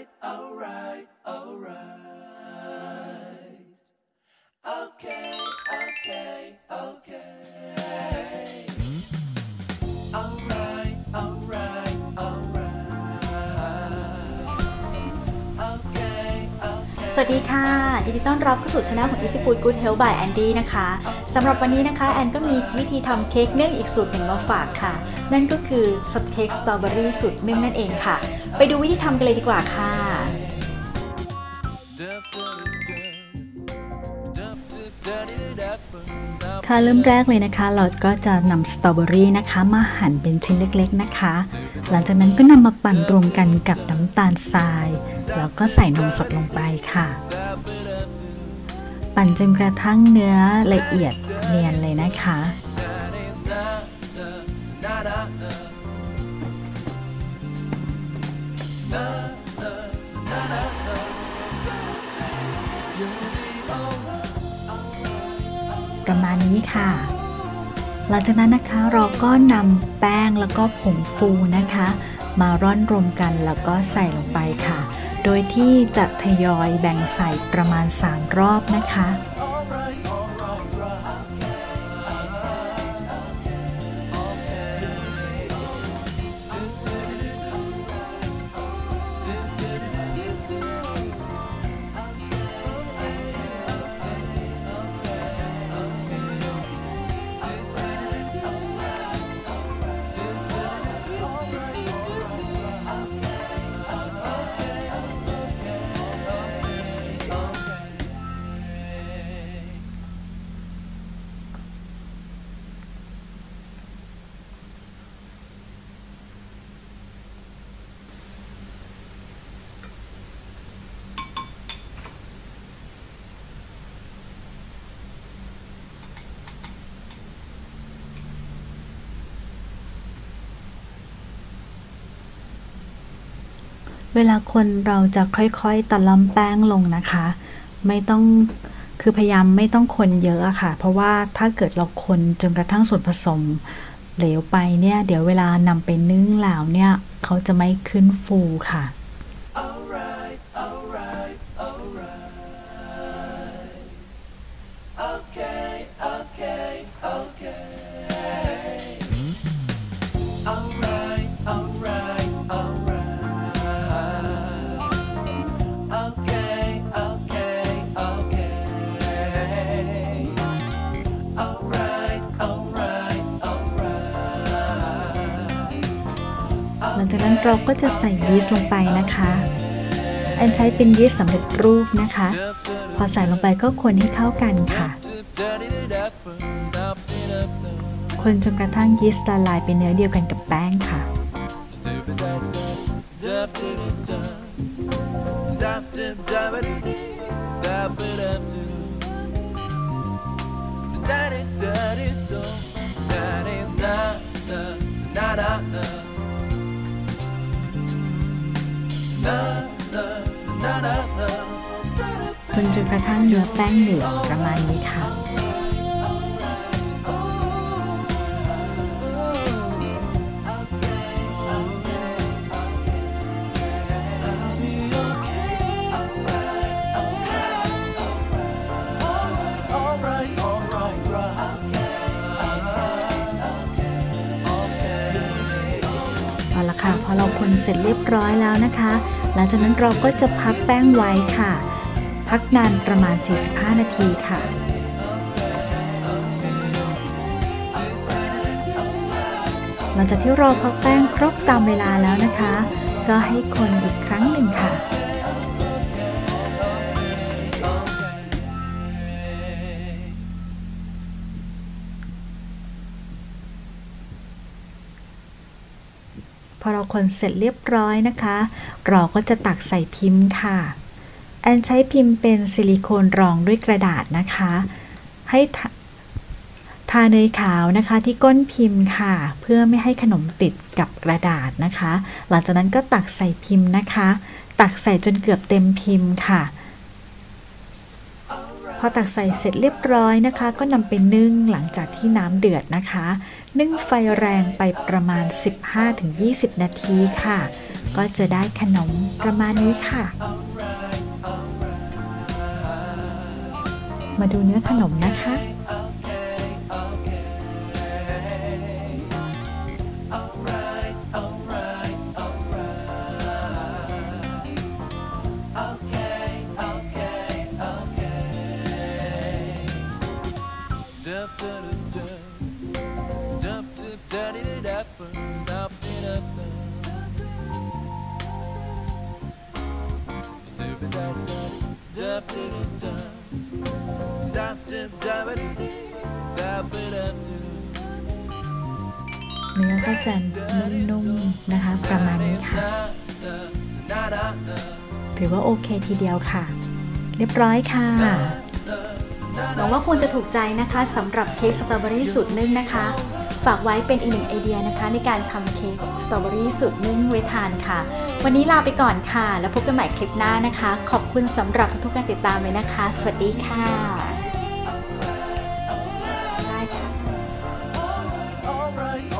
right, all right, all right. Okay, okay, okay. All right, all right, all right. Okay, okay. สวัสดีค่ะยินดีต้อนรับเข้าสู่ช่องของ Easy Food Good Health by Andy นะคะสำหรับวันนี้นะคะแอนก็มีวิธีทำเค้กนึ่งอีกสูตรหนึ่งมาฝากค่ะนั่นก็คือเค้กสตรอเบอรี่สูตรนึ่งนั่นเองค่ะไปดูวิธีทำกันเลยดีกว่าค่ะค่ะเริ่มแรกเลยนะคะเราก็จะนำสตรอเบอรี่นะคะมาหั่นเป็นชิ้นเล็กๆนะคะหลังจากนั้นก็นำมาปั่นรวมกันกับน้ำตาลทรายแล้วก็ใส่นมสดลงไปค่ะปั่นจนกระทั่งเนื้อละเอียดเนียนเลยนะคะประมาณนี้ค่ะหลังจากนั้นนะคะเราก็นำแป้งแล้วก็ผงฟูนะคะมาร่อนรวมกันแล้วก็ใส่ลงไปค่ะโดยที่จะทยอยแบ่งใส่ประมาณ3รอบนะคะเวลาคนเราจะค่อยๆตะล่อมแป้งลงนะคะไม่ต้องคือพยายามไม่ต้องคนเยอะอะค่ะเพราะว่าถ้าเกิดเราคนจนกระทั่งส่วนผสมเหลวไปเนี่ยเดี๋ยวเวลานำไปนึ่งแล้วเนี่ยเขาจะไม่ขึ้นฟูค่ะหลังจากนั้นเราก็จะใส่ยีสต์ลงไปนะคะแอนใช้เป็นยีสต์สำเร็จรูปนะคะพอใส่ลงไปก็คนให้เข้ากันค่ะคนจนกระทั่งยีสต์ละลายเป็นเนื้อเดียวกันกับแป้งค่ะคนจนกระทั่งเนื้อแป้งเหลืองประมาณนี้ค่ะเอาละค่ะพอเราคนเสร็จเรียบร้อยแล้วนะคะหลังจากนั้นเราก็จะพักแป้งไว้ค่ะพักนานประมาณ45นาทีค่ะหลังจากที่เราพักแป้งครบตามเวลาแล้วนะคะก็ให้คนอีกครั้งหนึ่งค่ะพอเราคนเสร็จเรียบร้อยนะคะเราก็จะตักใส่พิมพ์ค่ะแอนใช้พิมพ์เป็นซิลิโคนรองด้วยกระดาษนะคะให้ทาเนยขาวนะคะที่ก้นพิมพ์ค่ะเพื่อไม่ให้ขนมติดกับกระดาษนะคะหลังจากนั้นก็ตักใส่พิมพ์นะคะตักใส่จนเกือบเต็มพิมพ์ค่ะพอตักใส่เสร็จเรียบร้อยนะคะก็นำไปนึ่งหลังจากที่น้ำเดือดนะคะ นึ่งไฟแรงไปประมาณ 15-20 นาทีค่ะก็จะได้ขนมประมาณนี้ค่ะมาดูเนื้อขนมนะคะเนื้อก็จะนุ่มๆนะคะประมาณนี้ค่ะถือว่าโอเคทีเดียวค่ะเรียบร้อยค่ะหวังว่าคงจะถูกใจนะคะสำหรับเค้กสตรอเบอรี่สูตรนึ่งนะคะฝากไว้เป็นอีกหนึ่งไอเดียนะคะในการทำเค้กสตรอเบอรี่สูตรนึ่งไว้ทานค่ะวันนี้ลาไปก่อนค่ะแล้วพบกันใหม่คลิปหน้านะคะขอบคุณสำหรับทุกๆการติดตามเลยนะคะสวัสดีค่ะ